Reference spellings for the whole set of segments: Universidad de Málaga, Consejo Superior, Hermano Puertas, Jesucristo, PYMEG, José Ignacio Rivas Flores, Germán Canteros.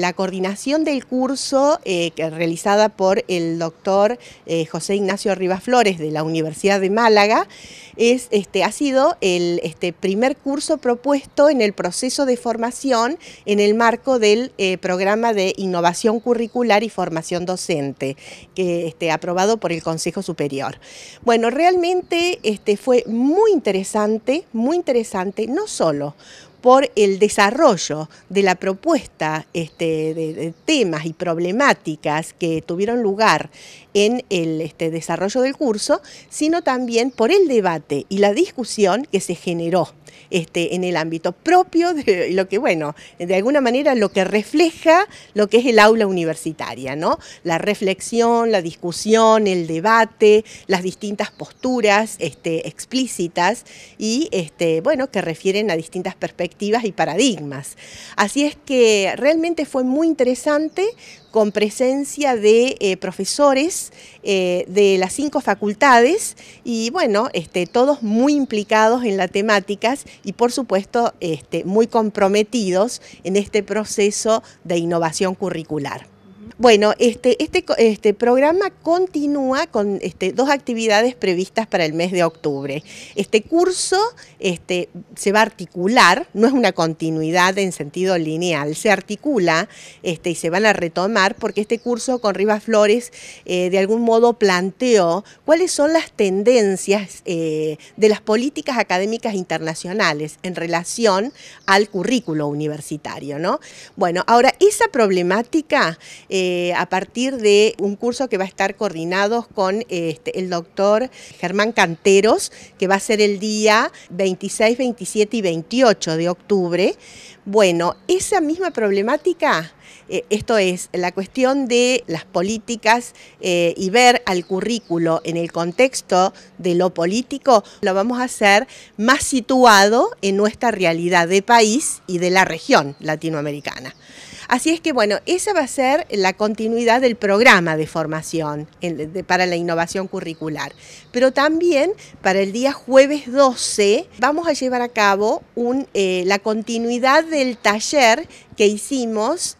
La coordinación del curso realizada por el doctor José Ignacio Rivas Flores de la Universidad de Málaga es, ha sido el primer curso propuesto en el proceso de formación en el marco del programa de innovación curricular y formación docente, que aprobado por el Consejo Superior. Bueno, realmente fue muy interesante, no solo por el desarrollo de la propuesta de temas y problemáticas que tuvieron lugar en el desarrollo del curso, sino también por el debate y la discusión que se generó en el ámbito propio de lo que, bueno, de alguna manera lo que refleja lo que es el aula universitaria, ¿no? La reflexión, la discusión, el debate, las distintas posturas explícitas y, bueno, que refieren a distintas perspectivas y paradigmas. Así es que realmente fue muy interesante, con presencia de profesores de las 5 facultades y, bueno, todos muy implicados en las temáticas y, por supuesto, muy comprometidos en este proceso de innovación curricular. Bueno, programa continúa con 2 actividades previstas para el mes de octubre. Este curso se va a articular, no es una continuidad en sentido lineal, se articula y se van a retomar porque este curso con Rivas Flores de algún modo planteó cuáles son las tendencias de las políticas académicas internacionales en relación al currículo universitario, ¿no? Bueno, ahora esa problemática a partir de un curso que va a estar coordinado con el doctor Germán Canteros, que va a ser el día 26, 27 y 28 de octubre. Bueno, esa misma problemática, esto es la cuestión de las políticas y ver al currículo en el contexto de lo político, lo vamos a hacer más situado en nuestra realidad de país y de la región latinoamericana. Así es que, bueno, esa va a ser la continuidad del programa de formación para la innovación curricular. Pero también para el día jueves 12 vamos a llevar a cabo la continuidad del taller que hicimos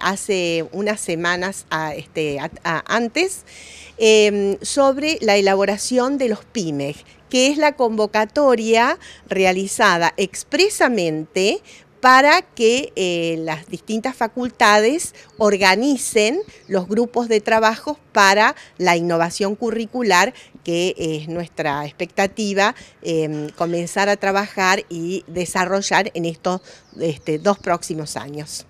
hace unas semanas antes sobre la elaboración de los PYMEG, que es la convocatoria realizada expresamente para que las distintas facultades organicen los grupos de trabajo para la innovación curricular, que es nuestra expectativa comenzar a trabajar y desarrollar en estos 2 próximos años.